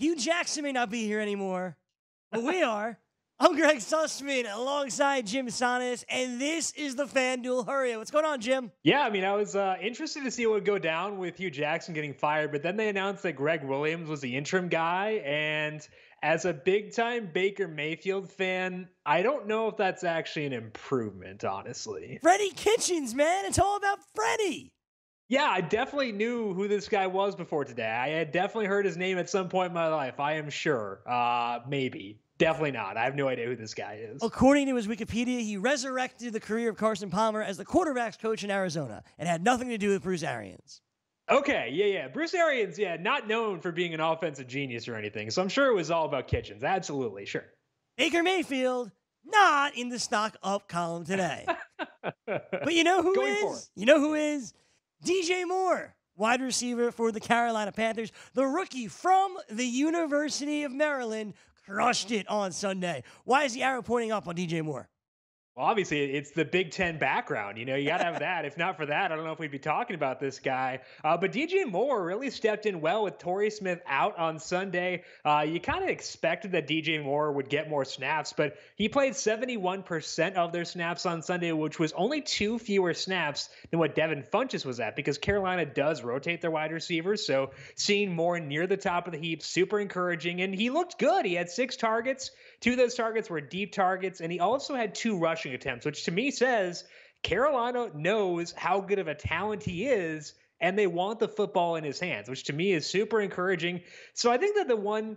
Hugh Jackson may not be here anymore, but we are. I'm Greg Sussman alongside Jim Sannes, and this is the FanDuel Hurry Up. What's going on, Jim? Yeah, I mean, I was interested to see what would go down with Hugh Jackson getting fired, but then they announced that Greg Williams was the interim guy, and as a big-time Baker Mayfield fan, I don't know if that's actually an improvement, honestly. Freddie Kitchens, man! It's all about Freddie! Yeah, I definitely knew who this guy was before today. I had definitely heard his name at some point in my life, I am sure. Maybe. Definitely not. I have no idea who this guy is. According to his Wikipedia, he resurrected the career of Carson Palmer as the quarterback's coach in Arizona and had nothing to do with Bruce Arians. Okay, yeah. Bruce Arians, yeah, not known for being an offensive genius or anything, so I'm sure it was all about Kitchens. Absolutely, sure. Baker Mayfield, not in the stock up column today. But you know who Going is? Forward. You know who is? D.J. Moore, wide receiver for the Carolina Panthers. The rookie from the University of Maryland crushed it on Sunday. Why is the arrow pointing up on DJ Moore? Well, obviously, it's the Big Ten background. You know, you got to have that. If not for that, I don't know if we'd be talking about this guy. But DJ Moore really stepped in well with Torrey Smith out on Sunday. You kind of expected that DJ Moore would get more snaps, but he played 71% of their snaps on Sunday, which was only 2 fewer snaps than what Devin Funchess was at, because Carolina does rotate their wide receivers. So seeing Moore near the top of the heap, super encouraging. And he looked good. He had 6 targets. 2 of those targets were deep targets, and he also had 2 rushing attempts, which to me says Carolina knows how good of a talent he is, and they want the football in his hands, which to me is super encouraging. So I think that the one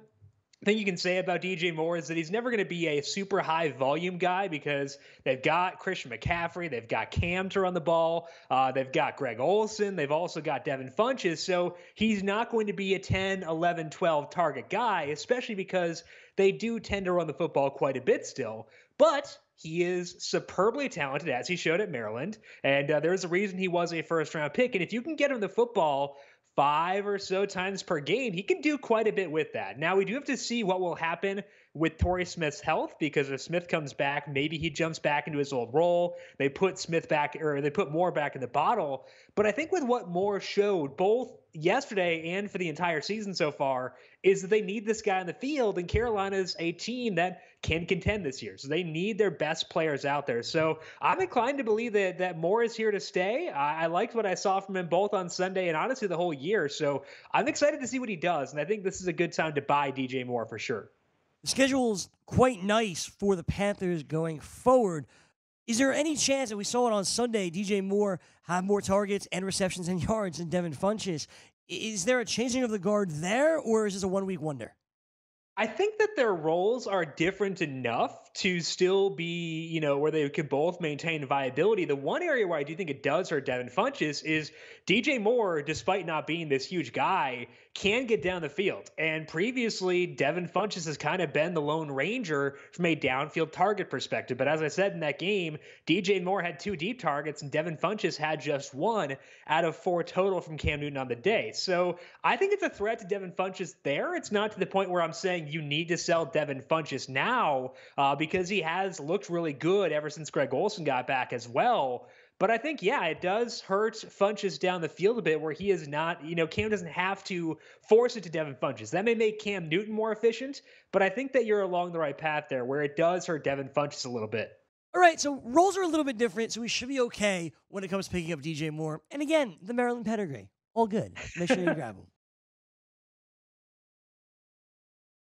thing you can say about DJ Moore is that he's never going to be a super high volume guy, because they've got Christian McCaffrey, they've got Cam to run the ball, they've got Greg Olson, they've also got Devin Funchess, so he's not going to be a 10, 11, 12 target guy, especially because they do tend to run the football quite a bit still. But he is superbly talented, as he showed at Maryland, and there's a reason he was a first-round pick, and if you can get him the football 5 or so times per game, he can do quite a bit with that. Now, we do have to see what will happen with Torrey Smith's health, because if Smith comes back, maybe he jumps back into his old role. They put Smith back, or they put Moore back in the bottle. But I think with what Moore showed both yesterday and for the entire season so far is that they need this guy on the field, and Carolina's a team that can contend this year. So they need their best players out there. So I'm inclined to believe that Moore is here to stay. I liked what I saw from him both on Sunday and honestly the whole year. So I'm excited to see what he does. And I think this is a good time to buy DJ Moore for sure. The schedule's quite nice for the Panthers going forward. Is there any chance that we saw it on Sunday, DJ Moore have more targets and receptions and yards than Devin Funchess? Is there a changing of the guard there, or is this a one-week wonder? I think that their roles are different enough to still be, you know, where they could both maintain viability. The one area where I do think it does hurt Devin Funchess is DJ Moore, despite not being this huge guy, can get down the field. And previously, Devin Funchess has kind of been the Lone Ranger from a downfield target perspective. But as I said in that game, DJ Moore had 2 deep targets and Devin Funchess had just 1 out of 4 total from Cam Newton on the day. So I think it's a threat to Devin Funchess there. It's not to the point where I'm saying you need to sell Devin Funchess now because he has looked really good ever since Greg Olson got back as well. But I think, yeah, it does hurt Funchess down the field a bit, where he is not, you know, Cam doesn't have to force it to Devin Funchess. That may make Cam Newton more efficient, but I think that you're along the right path there, where it does hurt Devin Funchess a little bit. All right, so roles are a little bit different, so we should be okay when it comes to picking up DJ Moore. And again, the Maryland pedigree, all good. Make sure you grab him.